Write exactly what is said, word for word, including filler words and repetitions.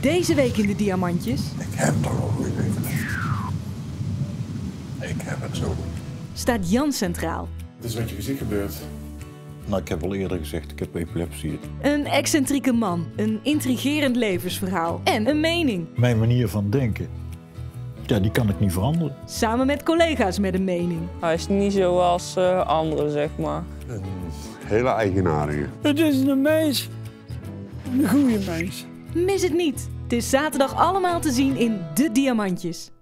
Deze week in de Diamantjes. Ik heb het al goed. Ik heb het zo goed. Staat Jan centraal. Dit is wat je gezicht gebeurt. Nou, ik heb al eerder gezegd, ik heb epilepsie. Een excentrieke man, een intrigerend levensverhaal en een mening. Mijn manier van denken, ja, die kan ik niet veranderen. Samen met collega's met een mening. Hij is niet zoals uh, anderen, zeg maar. Een hele eigenaardige. Het is een mens, een goede mens. Mis het niet. Het is zaterdag allemaal te zien in De Diamantjes.